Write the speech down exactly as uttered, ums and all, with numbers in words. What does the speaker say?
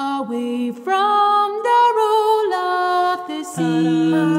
Away from the rule of the sea.